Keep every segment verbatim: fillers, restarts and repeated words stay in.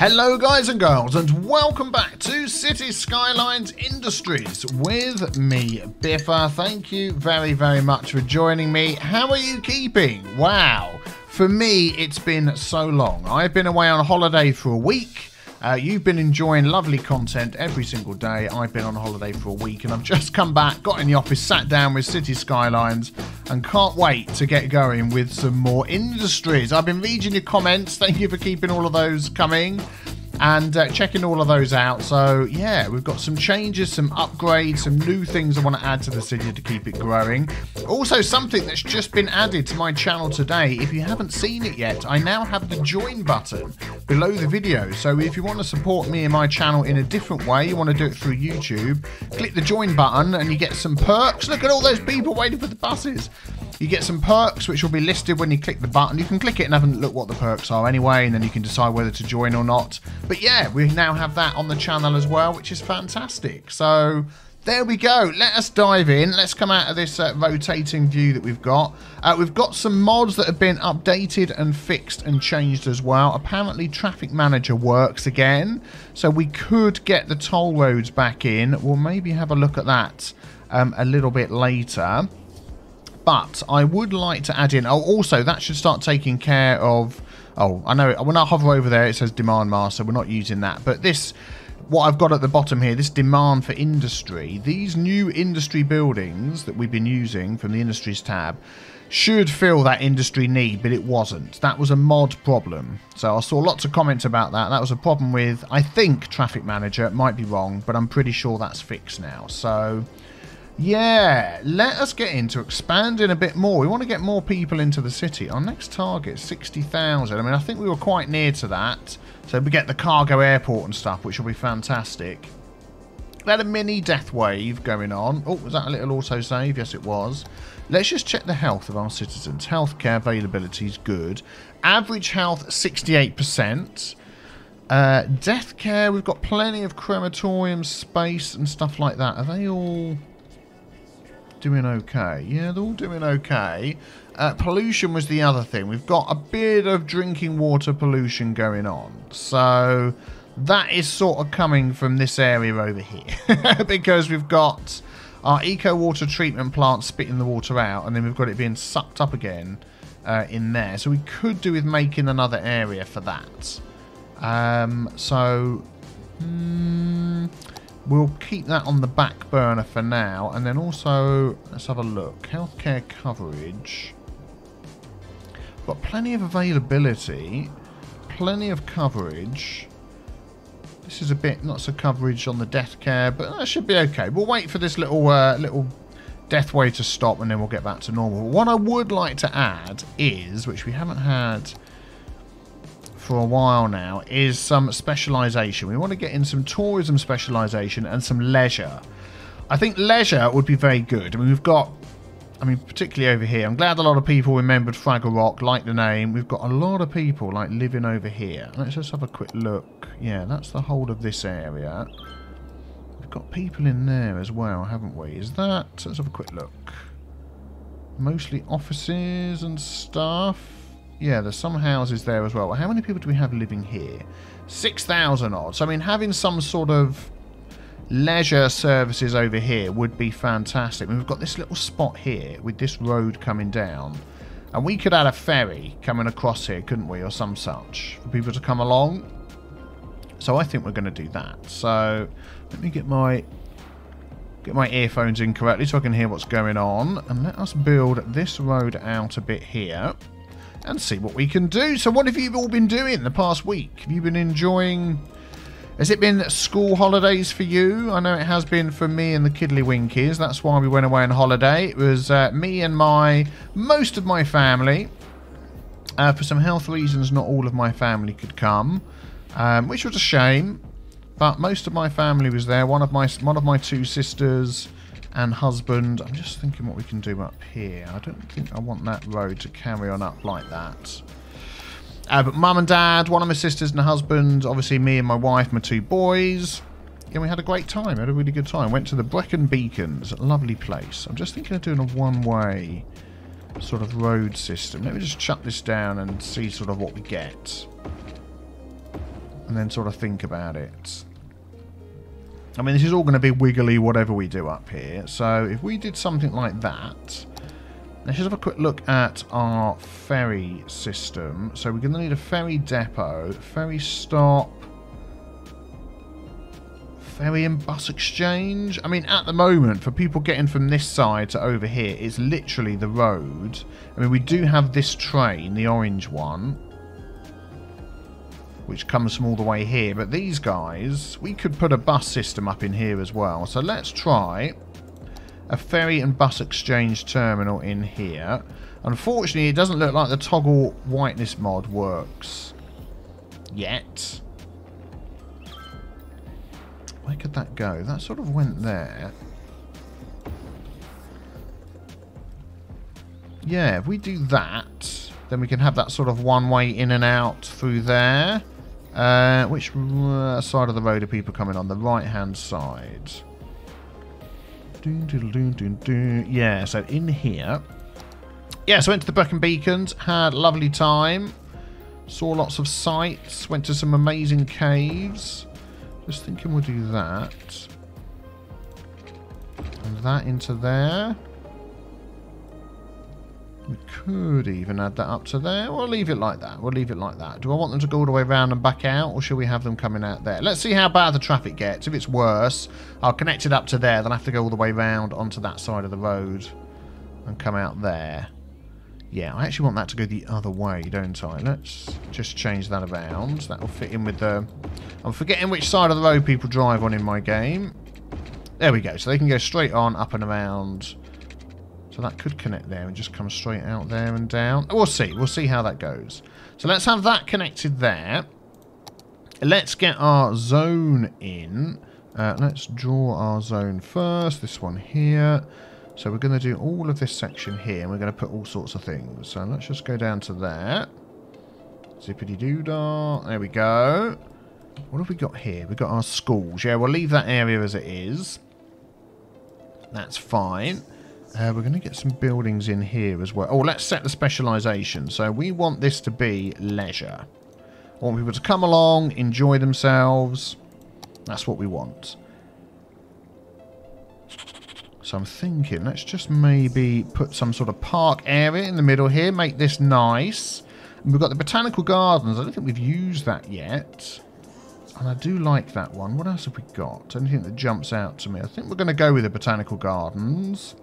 Hello guys and girls, and welcome back to Cities: Skylines Industries with me, Biffa. Thank you very, very much for joining me. How are you keeping? Wow. For me, it's been so long. I've been away on holiday for a week. Uh, you've been enjoying lovely content every single day. I've been on holiday for a week and I've just come back, got in the office, sat down with Cities Skylines and can't wait to get going with some more industries. I've been reading your comments. Thank you for keeping all of those coming and uh, checking all of those out. So yeah, we've got some changes, some upgrades, some new things I want to add to the city to keep it growing. Also, something that's just been added to my channel today, if you haven't seen it yet, I now have the join button below the video. So if you want to support me and my channel in a different way, you want to do it through YouTube, click the join button and you get some perks. Look at all those people waiting for the buses. You get some perks which will be listed when you click the button. You can click it and have a look what the perks are anyway, and then you can decide whether to join or not. But yeah, we now have that on the channel as well, which is fantastic. So there we go. Let us dive in. Let's come out of this uh, rotating view that we've got. Uh, we've got some mods that have been updated and fixed and changed as well. Apparently, Traffic Manager works again, so we could get the toll roads back in. We'll maybe have a look at that um, a little bit later. But I would like to add in, oh, also, that should start taking care of, oh, I know, when I hover over there, it says Demand Master. We're not using that. But this, what I've got at the bottom here, this demand for industry, these new industry buildings that we've been using from the Industries tab, should fill that industry need, but it wasn't. That was a mod problem. So I saw lots of comments about that. That was a problem with, I think, Traffic Manager. It might be wrong, but I'm pretty sure that's fixed now. So yeah, let us get into expanding a bit more. We want to get more people into the city. Our next target, sixty thousand. I mean, I think we were quite near to that. So we get the cargo airport and stuff, which will be fantastic. We had a mini death wave going on. Oh, was that a little autosave? Yes, it was. Let's just check the health of our citizens. Healthcare availability is good. Average health, sixty-eight percent. Uh, death care, we've got plenty of crematorium space and stuff like that. Are they all doing okay? Yeah, they're all doing okay. Uh, pollution was the other thing. We've got a bit of drinking water pollution going on. So that is sort of coming from this area over here because we've got our eco-water treatment plant spitting the water out and then we've got it being sucked up again uh, in there. So we could do with making another area for that. Um, so Mm, we'll keep that on the back burner for now. And then also, let's have a look. Healthcare coverage. Got plenty of availability. Plenty of coverage. This is a bit, not so coverage on the death care, but that should be okay. We'll wait for this little, uh, little death wave to stop and then we'll get back to normal. What I would like to add is, which we haven't had for a while now, is some specialization. We want to get in some tourism specialization and some leisure. I think leisure would be very good. I mean, we've got, I mean, particularly over here, I'm glad a lot of people remembered Fraggle Rock, like the name. We've got a lot of people like living over here. Let's just have a quick look. Yeah, that's the whole of this area. We've got people in there as well, haven't we? Is that, let's have a quick look. Mostly offices and stuff. Yeah, there's some houses there as well. How many people do we have living here? six thousand odd. So, I mean, having some sort of leisure services over here would be fantastic. I mean, we've got this little spot here with this road coming down. And we could add a ferry coming across here, couldn't we? Or some such for people to come along. So, I think we're going to do that. So, let me get my get my earphones in correctly so I can hear what's going on. And let us build this road out a bit here and see what we can do. So what have you all been doing the past week? Have you been enjoying, has it been school holidays for you? I know it has been for me and the kiddlywinkies. That's why we went away on holiday. It was uh, me and my, most of my family. Uh, for some health reasons, not all of my family could come, um, which was a shame. But most of my family was there. One of my, one of my two sisters and husband. I'm just thinking what we can do up here. I don't think I want that road to carry on up like that. Uh, but mum and dad, one of my sisters and husband, obviously me and my wife, my two boys. Yeah, we had a great time. Had a really good time. Went to the Brecon Beacons. Lovely place. I'm just thinking of doing a one-way sort of road system. Let me just chuck this down and see sort of what we get. and then sort of think about it. I mean, this is all going to be wiggly whatever we do up here. So if we did something like that, let's just have a quick look at our ferry system. So we're going to need a ferry depot, ferry stop, ferry and bus exchange. I mean, at the moment, for people getting from this side to over here, it's literally the road. I mean, we do have this train, the orange one, which comes from all the way here. But these guys, we could put a bus system up in here as well. So let's try a ferry and bus exchange terminal in here. Unfortunately, it doesn't look like the toggle whiteness mod works yet. Where could that go? That sort of went there. Yeah, if we do that, then we can have that sort of one-way in and out through there. Uh, which uh, side of the road are people coming on? The right-hand side. Dun, dun, dun, dun, dun. Yeah, so in here. Yeah, so went to the Brecon Beacons, had a lovely time. Saw lots of sights, went to some amazing caves. Just thinking we'll do that. And that into there. We could even add that up to there. We'll leave it like that. We'll leave it like that. Do I want them to go all the way around and back out, or should we have them coming out there? Let's see how bad the traffic gets. If it's worse, I'll connect it up to there. Then I have to go all the way round onto that side of the road and come out there. Yeah, I actually want that to go the other way, don't I? Let's just change that around. That'll fit in with the... I'm forgetting which side of the road people drive on in my game. There we go. So they can go straight on, up and around. So that could connect there and just come straight out there and down. We'll see. We'll see how that goes. So let's have that connected there. Let's get our zone in. Uh, let's draw our zone first. This one here. So we're going to do all of this section here. And we're going to put all sorts of things. So let's just go down to there. Zippity-doo-dah. There we go. What have we got here? We've got our schools. Yeah, we'll leave that area as it is. That's fine. Uh, we're going to get some buildings in here as well. Oh, let's set the specialisation. So we want this to be leisure. I want people to come along, enjoy themselves. That's what we want. So I'm thinking, let's just maybe put some sort of park area in the middle here. Make this nice. And we've got the botanical gardens. I don't think we've used that yet. And I do like that one. What else have we got? Anything that jumps out to me? I think we're going to go with the botanical gardens.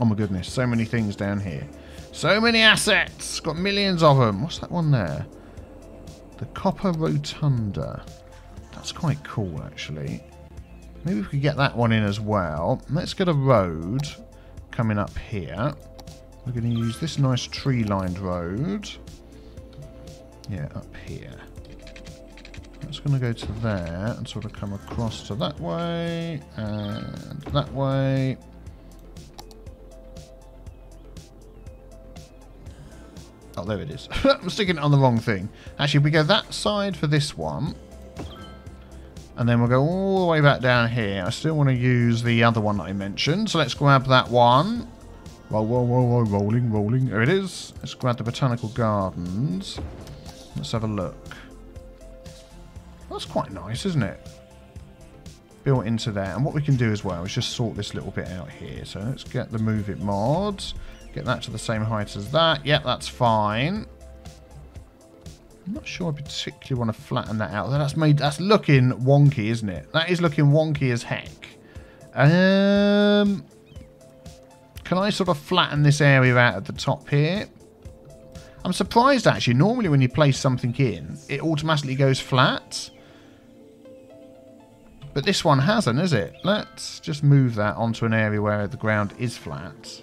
Oh my goodness, so many things down here. So many assets! Got millions of them. What's that one there? The Copper Rotunda. That's quite cool, actually. Maybe we could get that one in as well. Let's get a road coming up here. We're going to use this nice tree-lined road. Yeah, up here. That's going to go to there and sort of come across to that way and that way. Oh, there it is. I'm sticking it on the wrong thing. Actually, we go that side for this one. And then we'll go all the way back down here. I still want to use the other one that I mentioned. So let's grab that one. Roll, roll, roll, roll, rolling, rolling. There it is. Let's grab the Botanical Gardens. Let's have a look. That's quite nice, isn't it? Built into there. And what we can do as well is just sort this little bit out here. So let's get the Move It mods. Get that to the same height as that. Yep, that's fine. I'm not sure I particularly want to flatten that out. That's made. That's looking wonky, isn't it? That is looking wonky as heck. Um, can I sort of flatten this area out at the top here? I'm surprised, actually. Normally when you place something in, it automatically goes flat. But this one hasn't, is it? Let's just move that onto an area where the ground is flat.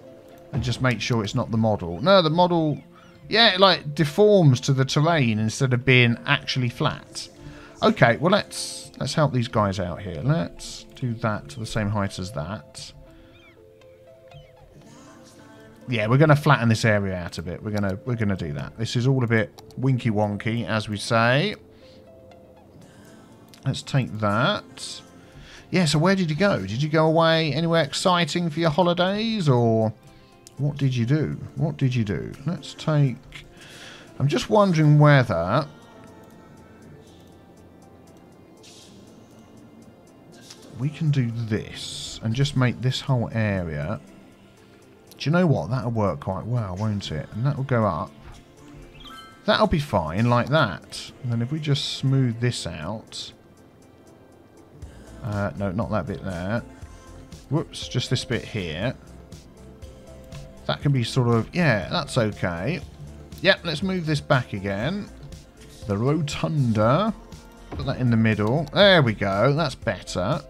And just make sure it's not the model. No, the model, yeah, it like deforms to the terrain instead of being actually flat. Okay, well let's let's help these guys out here. Let's do that to the same height as that. Yeah, we're going to flatten this area out a bit. We're gonna we're gonna do that. This is all a bit winky wonky, as we say. Let's take that. Yeah. So where did you go? Did you go away anywhere exciting for your holidays or? What did you do? What did you do? Let's take... I'm just wondering whether we can do this and just make this whole area... Do you know what? That'll work quite well, won't it? And that'll go up. That'll be fine, like that. And then if we just smooth this out... Uh, no, not that bit there. Whoops, just this bit here. That can be sort of... Yeah, that's okay. Yep, let's move this back again. The rotunda. Put that in the middle. There we go. That's better.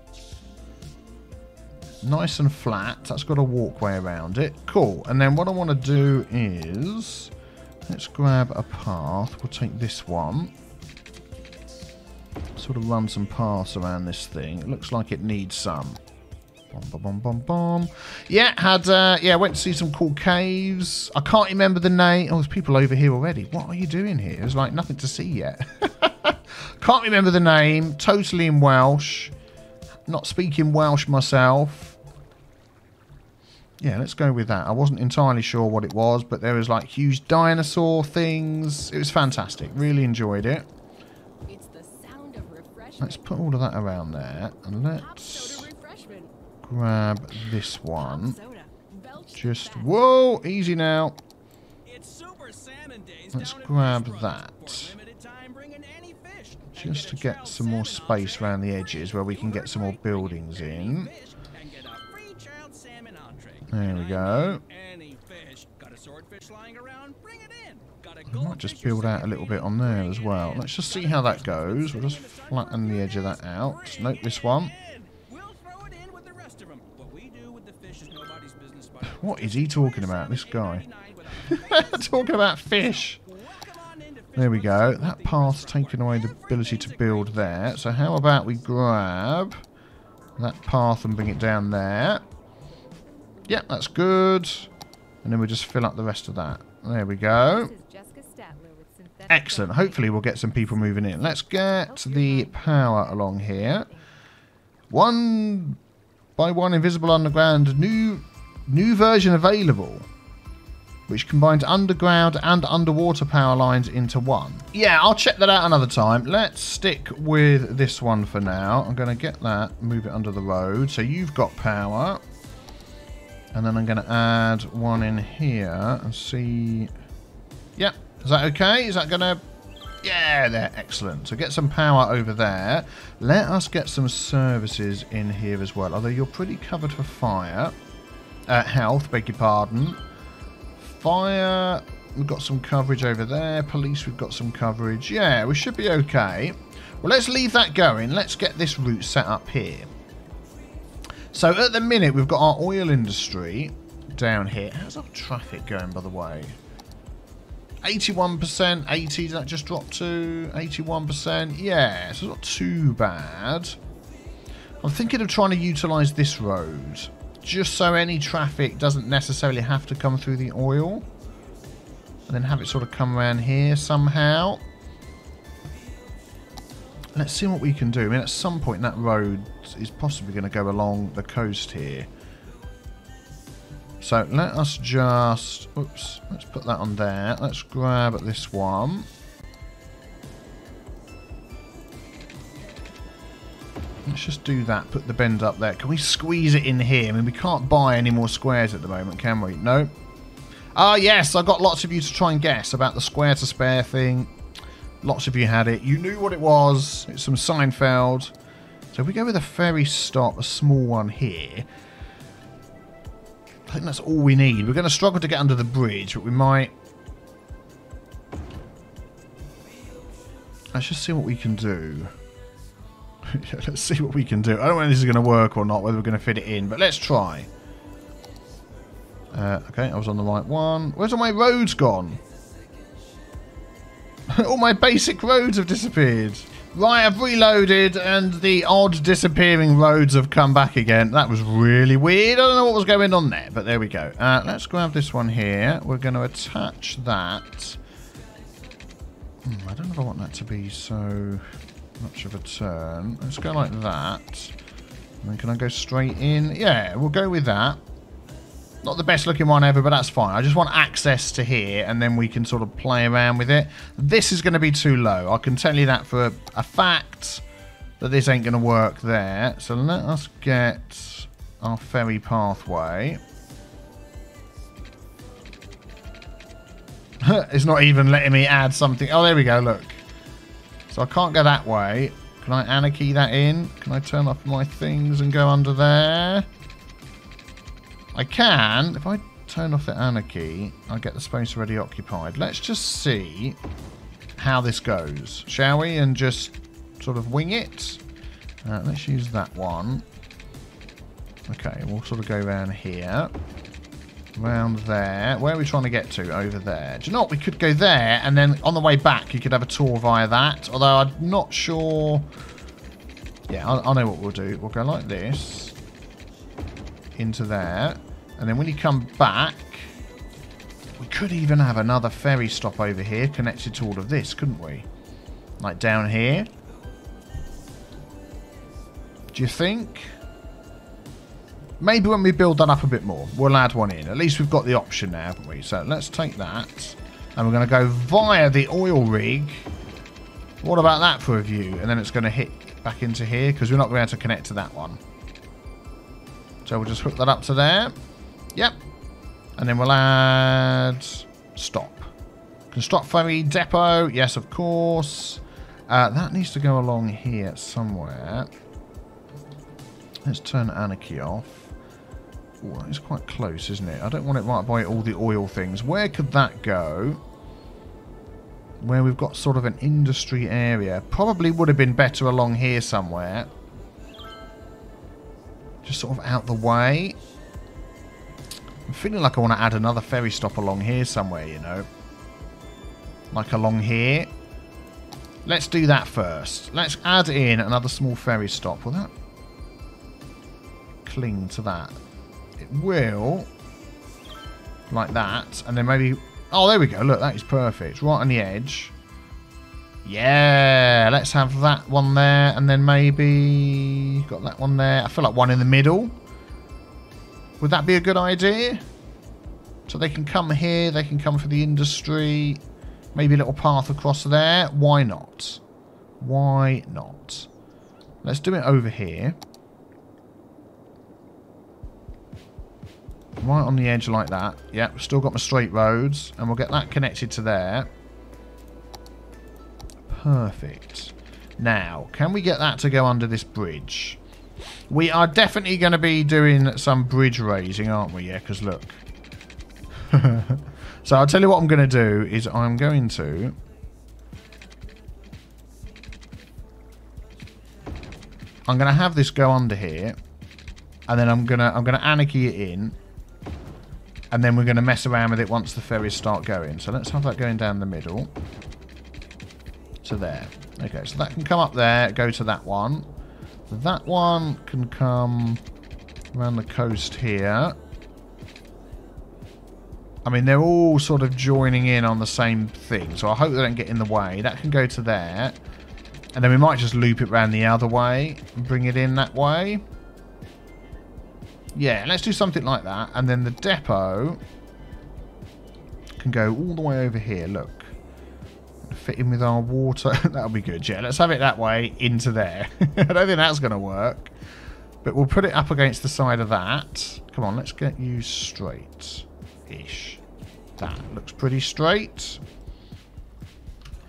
Nice and flat. That's got a walkway around it. Cool. And then what I want to do is... Let's grab a path. We'll take this one. Sort of run some paths around this thing. It looks like it needs some. Bom, bom, bom, bom, bom. Yeah, had, uh, yeah, went to see some cool caves. I can't remember the name. Oh, there's people over here already. What are you doing here? There's like nothing to see yet. Can't remember the name. Totally in Welsh. Not speaking Welsh myself. Yeah, let's go with that. I wasn't entirely sure what it was, but there was like huge dinosaur things. It was fantastic. Really enjoyed it. It's the sound of refreshment. Let's put all of that around there. And let's... grab this one. Just, whoa, easy now. Let's grab that. Just to get some more space around the edges where we can get some more buildings in. There we go. I might just build out a little bit on there as well. Let's just see how that goes. We'll just flatten the edge of that out. Note this one. What is he talking about, this guy? Talking about fish. There we go. That path's taken away the ability to build there. So how about we grab that path and bring it down there. Yep, that's good. And then we just fill up the rest of that. There we go. Excellent. Hopefully we'll get some people moving in. Let's get the power along here. One by one invisible underground new... New version available, which combines underground and underwater power lines into one. Yeah, I'll check that out another time. Let's stick with this one for now. I'm going to get that, move it under the road. So you've got power. And then I'm going to add one in here and see... Yep, is that okay? Is that going to... Yeah, they're excellent. So get some power over there. Let us get some services in here as well. Although you're pretty covered for fire... Uh, health, beg your pardon. Fire, we've got some coverage over there. Police, we've got some coverage. Yeah, we should be okay. Well, let's leave that going. Let's get this route set up here. So at the minute, we've got our oil industry down here. How's our traffic going, by the way? eighty-one percent, eighty, did that just drop to eighty-one percent? Yeah, so it's not too bad. I'm thinking of trying to utilise this road. Just so any traffic doesn't necessarily have to come through the oil. And then have it sort of come around here somehow. Let's see what we can do. I mean, at some point that road is possibly going to go along the coast here. So let us just... Oops. Let's put that on there. Let's grab this one. Let's just do that, put the bend up there. Can we squeeze it in here? I mean, we can't buy any more squares at the moment, can we? No. Ah, yes, I got lots of you to try and guess about the square to spare thing. Lots of you had it. You knew what it was. It's some Seinfeld. So if we go with a ferry stop, a small one here. I think that's all we need. We're going to struggle to get under the bridge, but we might... Let's just see what we can do. Let's see what we can do. I don't know if this is going to work or not, whether we're going to fit it in, but let's try. Uh, okay, I was on the right one. Where's all my roads gone? All my basic roads have disappeared. Right, I've reloaded, and the odd disappearing roads have come back again. That was really weird. I don't know what was going on there, but there we go. Uh, let's grab this one here. We're going to attach that. Hmm, I don't know if I want that to be so... much of a turn. Let's go like that. And then can I go straight in? Yeah, we'll go with that. Not the best looking one ever, but that's fine. I just want access to here, and then we can sort of play around with it. This is going to be too low. I can tell you that for a fact. that this ain't going to work there. So let us get our ferry pathway. It's not even letting me add something. Oh, there we go, look. So I can't go that way. Can I anarchy that in? Can I turn off my things and go under there? I can. If I turn off the anarchy, I'll get the space already occupied. Let's just see how this goes, shall we? And just sort of wing it. Uh, let's use that one. Okay, we'll sort of go around here. Around there. Where are we trying to get to? Over there. Do you know what? We could go there, and then on the way back, you could have a tour via that. Although I'm not sure... Yeah, I, I know what we'll do. We'll go like this. Into there. And then when you come back, we could even have another ferry stop over here connected to all of this, couldn't we? Like down here. Do you think... Maybe when we build that up a bit more, we'll add one in. At least we've got the option now, haven't we? So let's take that. And we're going to go via the oil rig. What about that for a view? And then it's going to hit back into here because we're not going to be able to connect to that one. So we'll just hook that up to there. Yep. And then we'll add stop. Construct ferry depot. Yes, of course. Uh, that needs to go along here somewhere. Let's turn anarchy off. Oh, it's quite close, isn't it? I don't want it right by all the oil things. Where could that go? Where we've got sort of an industry area. Probably would have been better along here somewhere. Just sort of out the way. I'm feeling like I want to add another ferry stop along here somewhere, you know. Like along here. Let's do that first. Let's add in another small ferry stop. Will that cling to that? It will, like that, and then maybe, oh, there we go, look, that is perfect, right on the edge. Yeah, let's have that one there, and then maybe, got that one there, I feel like one in the middle. Would that be a good idea? So they can come here, they can come for the industry, maybe a little path across there, why not? Why not? Let's do it over here. Right on the edge like that. Yep, still got my straight roads. And we'll get that connected to there. Perfect. Now, can we get that to go under this bridge? We are definitely going to be doing some bridge raising, aren't we? Yeah, because look. So I'll tell you what I'm going to do is I'm going to... I'm going to have this go under here. And then I'm going to I'm going to anarchy it in. And then we're going to mess around with it once the ferries start going. So let's have that going down the middle. So there. Okay, so that can come up there, go to that one. That one can come around the coast here. I mean, they're all sort of joining in on the same thing. So I hope they don't get in the way. That can go to there. And then we might just loop it around the other way and bring it in that way. Yeah, let's do something like that. And then the depot can go all the way over here. Look. Fit in with our water. That'll be good. Yeah, let's have it that way into there. I don't think that's going to work. But we'll put it up against the side of that. Come on, let's get you straight-ish. That looks pretty straight.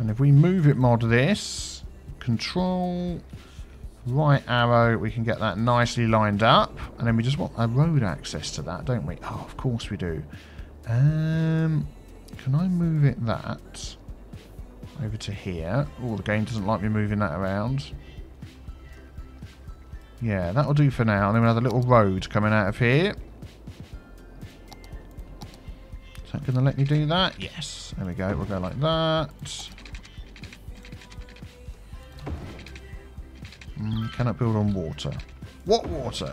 And if we move it mod this, control... right arrow, we can get that nicely lined up. And then we just want a road access to that, don't we? Oh, of course we do. Um, can I move it that over to here? Oh, the game doesn't like me moving that around. Yeah, that'll do for now. And then we'll have a little road coming out of here. Is that going to let me do that? Yes. There we go. We'll go like that. Cannot build on water. What water?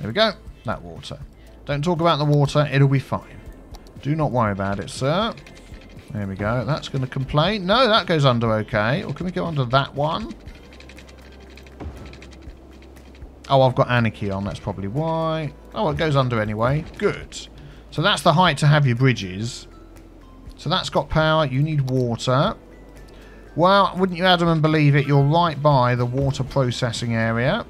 There we go. That water. Don't talk about the water. It'll be fine. Do not worry about it, sir. There we go. That's going to complain. No, that goes under okay. Or can we go under that one? Oh, I've got anarchy on. That's probably why. Oh, it goes under anyway. Good. So that's the height to have your bridges. So that's got power. You need water. Well, wouldn't you, Adam, and believe it, you're right by the water processing area.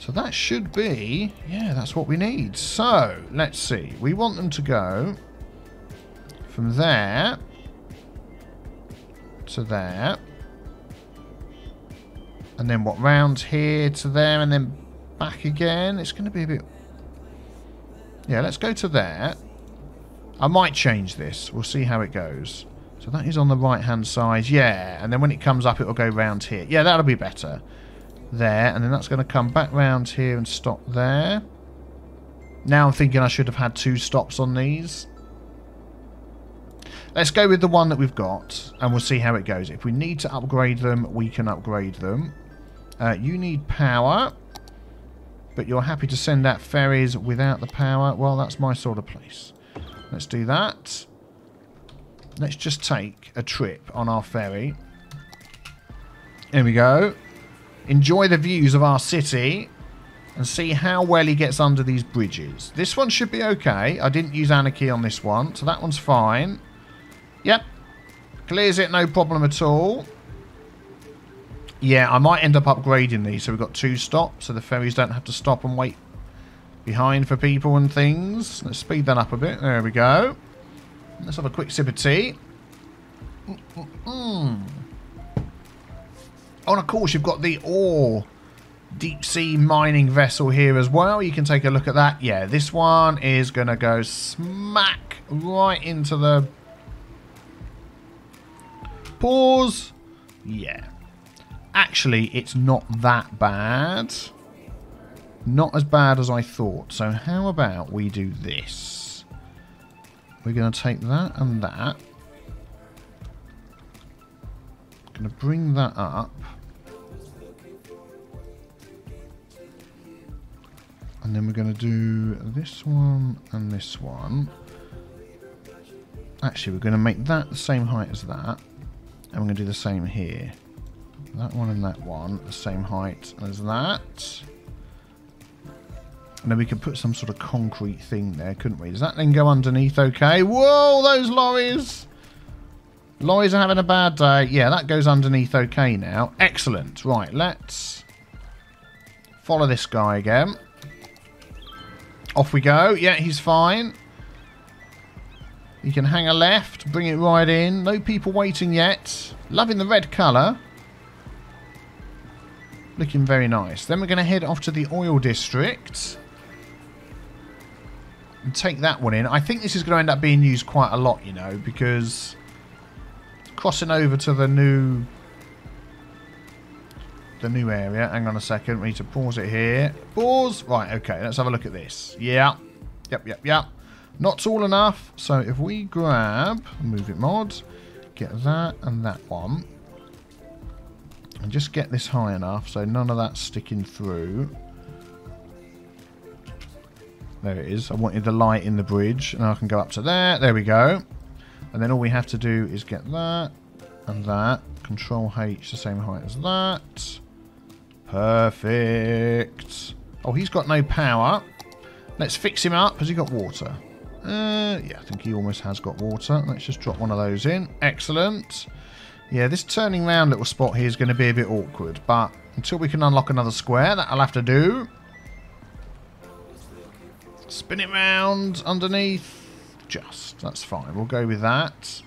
So that should be... yeah, that's what we need. So, let's see. We want them to go from there to there. And then what, round here to there and then back again? It's going to be a bit... yeah, let's go to there. I might change this. We'll see how it goes. So that is on the right-hand side. Yeah, and then when it comes up, it'll go round here. Yeah, that'll be better. There, and then that's going to come back round here and stop there. Now I'm thinking I should have had two stops on these. Let's go with the one that we've got, and we'll see how it goes. If we need to upgrade them, we can upgrade them. Uh, you need power, but you're happy to send out ferries without the power. Well, that's my sort of place. Let's do that. Let's just take a trip on our ferry. There we go. Enjoy the views of our city and see how well he gets under these bridges. This one should be okay. I didn't use anarchy on this one, so that one's fine. Yep. Clears it, no problem at all. Yeah, I might end up upgrading these, so we've got two stops, so the ferries don't have to stop and wait behind for people and things. Let's speed that up a bit. There we go. Let's have a quick sip of tea. Mm-mm-mm. Oh, and of course, you've got the ore deep-sea mining vessel here as well. You can take a look at that. Yeah, this one is going to go smack right into the... pause. Yeah. Actually, it's not that bad. Not as bad as I thought. So how about we do this? We're going to take that and that. I'm going to bring that up. And then we're going to do this one and this one. Actually, we're going to make that the same height as that. And we're going to do the same here. That one and that one, the same height as that. And then we could put some sort of concrete thing there, couldn't we? Does that then go underneath okay? Whoa, those lorries! Lorries are having a bad day. Yeah, that goes underneath okay now. Excellent. Right, let's follow this guy again. Off we go. Yeah, he's fine. You can hang a left, bring it right in. No people waiting yet. Loving the red colour. Looking very nice. Then we're going to head off to the oil district. And take that one in. I think this is going to end up being used quite a lot, you know, because... crossing over to the new the new area. Hang on a second. We need to pause it here. Pause. Right, okay. Let's have a look at this. Yeah. Yep, yep, yep. Not tall enough. So if we grab Move It mod, get that and that one. And just get this high enough so none of that's sticking through. There it is. I wanted the light in the bridge. And I can go up to there. There we go. And then all we have to do is get that and that. Control H, the same height as that. Perfect. Oh, he's got no power. Let's fix him up. Has he got water? Uh, yeah, I think he almost has got water. Let's just drop one of those in. Excellent. Yeah, this turning round little spot here is going to be a bit awkward. But until we can unlock another square, that'll have to do. Spin it round underneath. Just that's fine, we'll go with that.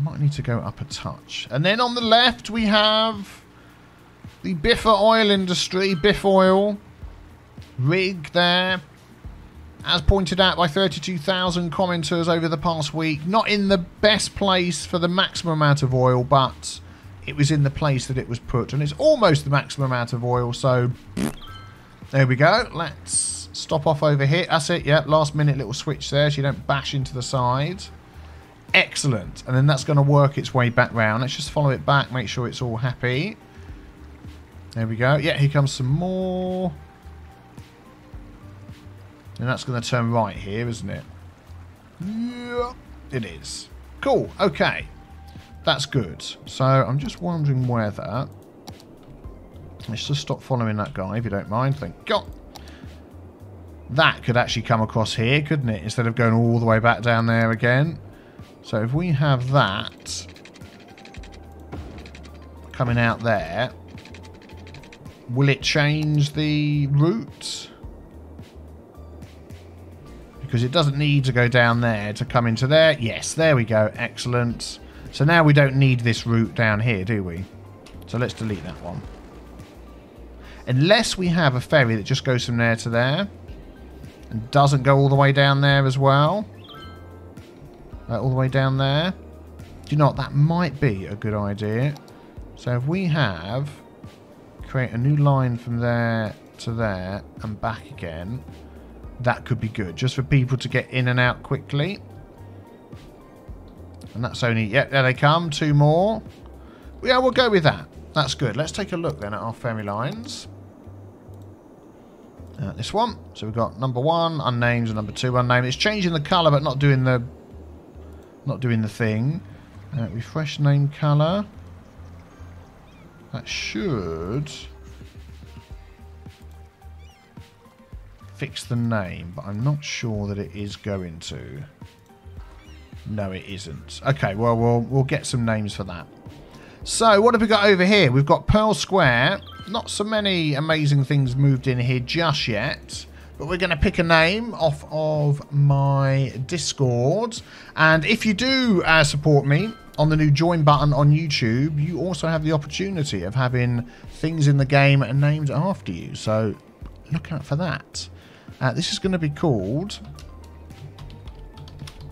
Might need to go up a touch. And then on the left we have the Biffa oil industry, Biff oil rig there, as pointed out by thirty-two thousand commenters over the past week. Not in the best place for the maximum amount of oil, but it was in the place that it was put, and it's almost the maximum amount of oil, so there we go. Let's stop off over here. That's it. Yep. Last minute little switch there so you don't bash into the side. Excellent. And then that's going to work its way back round. Let's just follow it back. Make sure it's all happy. There we go. Yeah, here comes some more. And that's going to turn right here, isn't it? Yeah, it is. Cool. Okay. That's good. So I'm just wondering whether... let's just stop following that guy if you don't mind. Thank God. That could actually come across here, couldn't it? Instead of going all the way back down there again. So if we have that coming out there, will it change the route? Because it doesn't need to go down there to come into there. Yes, there we go. Excellent. So now we don't need this route down here, do we? So let's delete that one. Unless we have a ferry that just goes from there to there and doesn't go all the way down there as well. Uh, all the way down there. Do you know what? That might be a good idea. So if we have... create a new line from there to there and back again. That could be good. Just for people to get in and out quickly. And that's only... Yep, there they come. Two more. Yeah, we'll go with that. That's good. Let's take a look then at our ferry lines. Uh, this one. So we've got number one unnamed and number two unnamed. It's changing the colour but not doing the... Not doing the thing. Uh, refresh name colour. That should fix the name, but I'm not sure that it is going to. No, it isn't. Okay, well, we'll we'll get some names for that. So what have we got over here? We've got Pearl Square. Not so many amazing things moved in here just yet. But we're going to pick a name off of my Discord. And if you do uh, support me on the new join button on YouTube, you also have the opportunity of having things in the game named after you. So look out for that. Uh, this is going to be called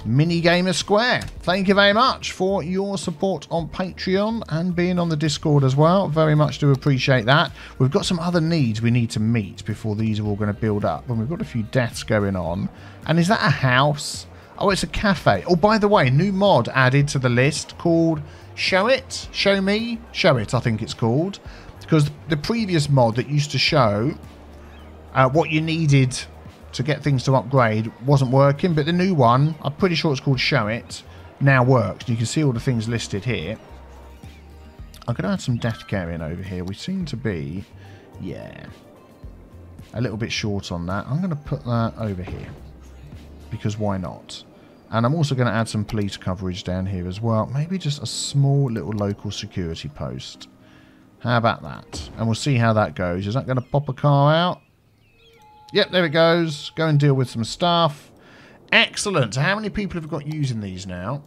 Minigamer Square. Thank you very much for your support on Patreon and being on the Discord as well. Very much do appreciate that. We've got some other needs we need to meet before these are all going to build up. And we've got a few deaths going on. And is that a house? Oh, it's a cafe. Oh, by the way, new mod added to the list called Show It. Show Me. Show It, I think it's called. Because the previous mod that used to show uh, what you needed to get things to upgrade wasn't working, but the new one, I'm pretty sure it's called Show It, now works. You can see all the things listed here. I'm going to add some death care in over here. We seem to be, yeah, a little bit short on that. I'm going to put that over here, because why not? And I'm also going to add some police coverage down here as well. Maybe just a small little local security post. How about that? And we'll see how that goes. Is that going to pop a car out? Yep, there it goes. Go and deal with some stuff. Excellent. So how many people have we got using these now?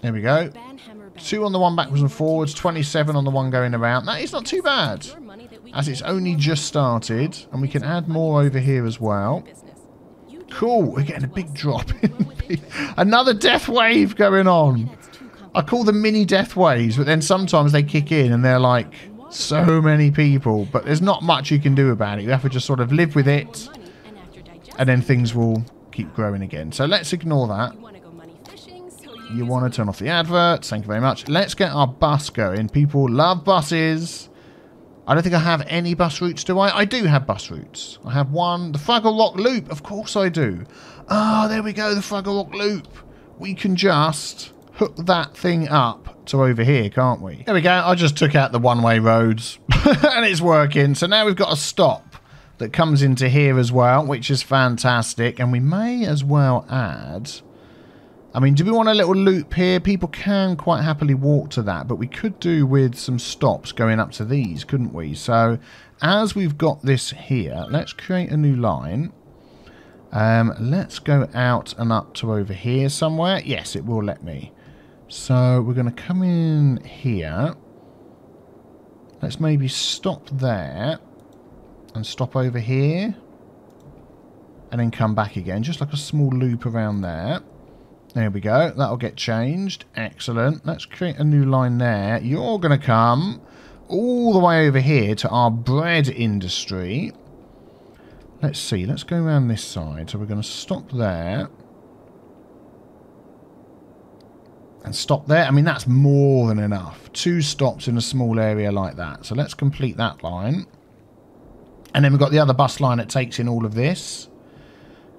There we go. Two on the one backwards and forwards. twenty-seven on the one going around. That is not too bad, as it's only just started. And we can add more over here as well. Cool. We're getting a big drop. Another death wave going on. I call them mini death waves, but then sometimes they kick in and they're like... so many people, but there's not much you can do about it. You have to just sort of live with it, and then things will keep growing again. So let's ignore that. You want to turn off the adverts. Thank you very much. Let's get our bus going. People love buses. I don't think I have any bus routes, do I? I do have bus routes. I have one. The Fraggle Rock Loop. Of course I do. Ah, oh, there we go. The Fraggle Rock Loop. We can just hook that thing up to over here, can't we? There we go. I just took out the one-way roads and it's working. So now we've got a stop that comes into here as well, which is fantastic. And we may as well add, I mean, do we want a little loop here? People can quite happily walk to that, but we could do with some stops going up to these, couldn't we? So as we've got this here, let's create a new line. Um, let's go out and up to over here somewhere. Yes, it will let me. So we're going to come in here. Let's maybe stop there and stop over here and then come back again. Just like a small loop around there. There we go. That'll get changed. Excellent. Let's create a new line there. You're going to come all the way over here to our bread industry. Let's see. Let's go around this side. So we're going to stop there. And stop there. I mean, that's more than enough. Two stops in a small area like that. So let's complete that line. And then we've got the other bus line that takes in all of this.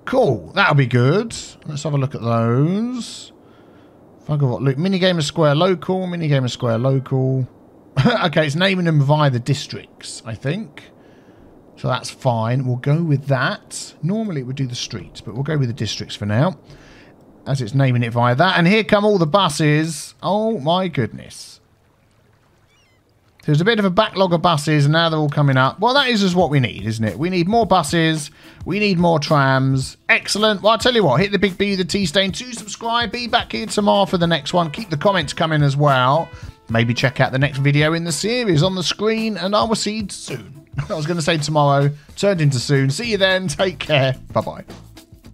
Cool. That'll be good. Let's have a look at those. Forgot what look. Minigamer Square Local. Minigamer Square Local. Okay, it's naming them via the districts, I think. So that's fine. We'll go with that. Normally it would do the streets, but we'll go with the districts for now, as it's naming it via that. And here come all the buses. Oh my goodness. There's a bit of a backlog of buses, and now they're all coming up. Well, that is just what we need, isn't it? We need more buses. We need more trams. Excellent. Well, I'll tell you what. Hit the big B, the T-Stain to subscribe. Be back here tomorrow for the next one. Keep the comments coming as well. Maybe check out the next video in the series on the screen, and I will see you soon. I was going to say tomorrow. Turned into soon. See you then. Take care. Bye-bye.